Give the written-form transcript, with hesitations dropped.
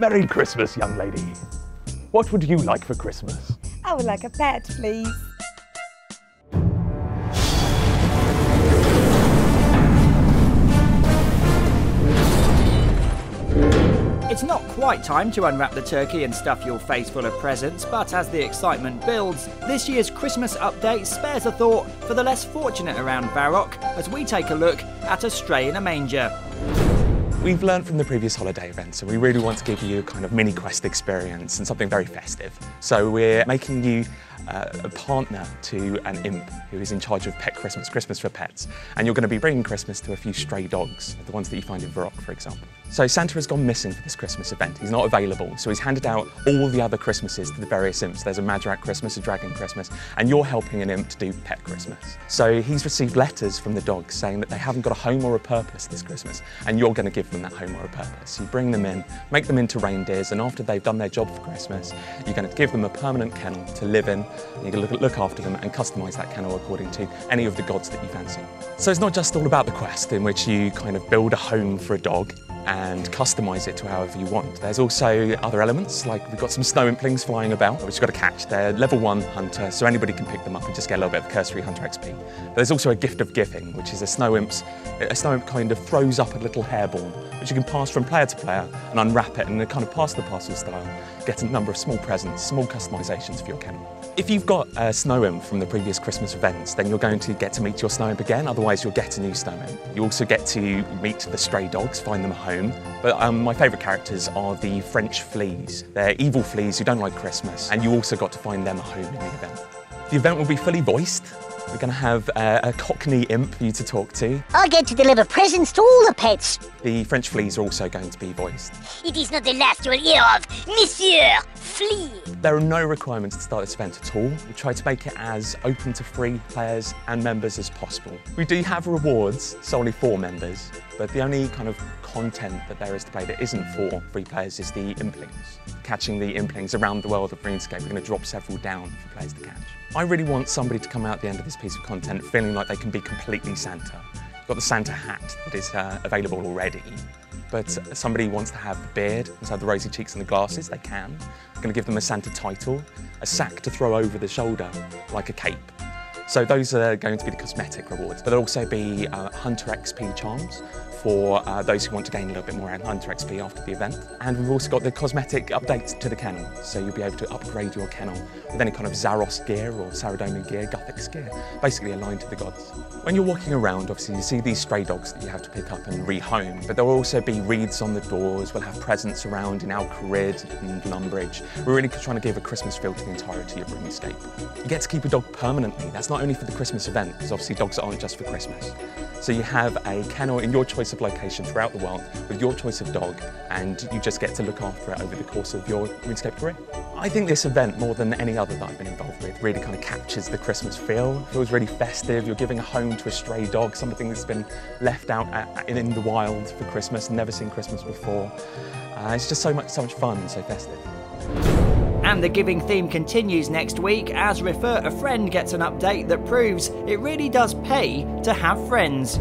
Merry Christmas, young lady. What would you like for Christmas? I would like a pet, please. It's not quite time to unwrap the turkey and stuff your face full of presents, but as the excitement builds, this year's Christmas update spares a thought for the less fortunate around Varrock as we take a look at A Stray in a Manger. We've learned from the previous holiday events, and we really want to give you a kind of mini-quest experience and something very festive. So we're making you a partner to an imp who is in charge of Pet Christmas, Christmas for pets. And you're going to be bringing Christmas to a few stray dogs, the ones that you find in Varrock, for example. So Santa has gone missing for this Christmas event. He's not available, so he's handed out all the other Christmases to the various imps. There's a Madrak Christmas, a Dragon Christmas, and you're helping an imp to do Pet Christmas. So he's received letters from the dogs saying that they haven't got a home or a purpose this Christmas, and you're going to give them that home or a purpose. You bring them in, make them into reindeers, and after they've done their job for Christmas, you're going to give them a permanent kennel to live in. You can look after them and customise that kennel according to any of the gods that you fancy. So it's not just all about the quest in which you kind of build a home for a dog and customise it to however you want. There's also other elements, like we've got some snow implings flying about, which you've got to catch. They're level 1 hunter, so anybody can pick them up and just get a little bit of cursory hunter XP. But there's also a gift of giving, which is a snow imp kind of throws up a little hairborn, which you can pass from player to player and unwrap it and kind of pass the parcel style, get a number of small presents, small customisations for your kennel. If you've got a snow imp from the previous Christmas events, then you're going to get to meet your snow imp again, otherwise you'll get a new snow imp. You also get to meet the stray dogs, find them a home. But my favourite characters are the French fleas. They're evil fleas who don't like Christmas, and you also got to find them a home in the event. The event will be fully voiced. We're going to have a Cockney imp for you to talk to. I get to deliver presents to all the pets. The French fleas are also going to be voiced. It is not the last you will hear of, Monsieur Flea. There are no requirements to start this event at all. We try to make it as open to free players and members as possible. We do have rewards solely for members, but the only kind of content that there is to play that isn't for free players is the implings. Catching the implings around the world of RuneScape, we're going to drop several down for players to catch. I really want somebody to come out at the end of this piece of content feeling like they can be completely Santa. You've got the Santa hat that is available already, but somebody wants to have the beard, wants to have the rosy cheeks and the glasses, they can. I'm going to give them a Santa title, a sack to throw over the shoulder like a cape. So those are going to be the cosmetic rewards, but there'll also be Hunter XP charms for those who want to gain a little bit more Hunter XP after the event. And we've also got the cosmetic updates to the kennel, so you'll be able to upgrade your kennel with any kind of Zaros gear or Saradomin gear, Guthix gear, basically aligned to the gods. When you're walking around, obviously you see these stray dogs that you have to pick up and rehome, but there will also be wreaths on the doors, we'll have presents around in Al Kharid and Lumbridge. We're really trying to give a Christmas feel to the entirety of RuneScape. You get to keep a dog permanently. That's not only for the Christmas event, because obviously dogs aren't just for Christmas. So you have a kennel in your choice of location throughout the world with your choice of dog, and you just get to look after it over the course of your RuneScape career. I think this event, more than any other that I've been involved with, really kind of captures the Christmas feel. It feels really festive. You're giving a home to a stray dog, something that's been left out in the wild for Christmas, never seen Christmas before. It's just so much fun, so festive. And the giving theme continues next week as Refer a Friend gets an update that proves it really does pay to have friends.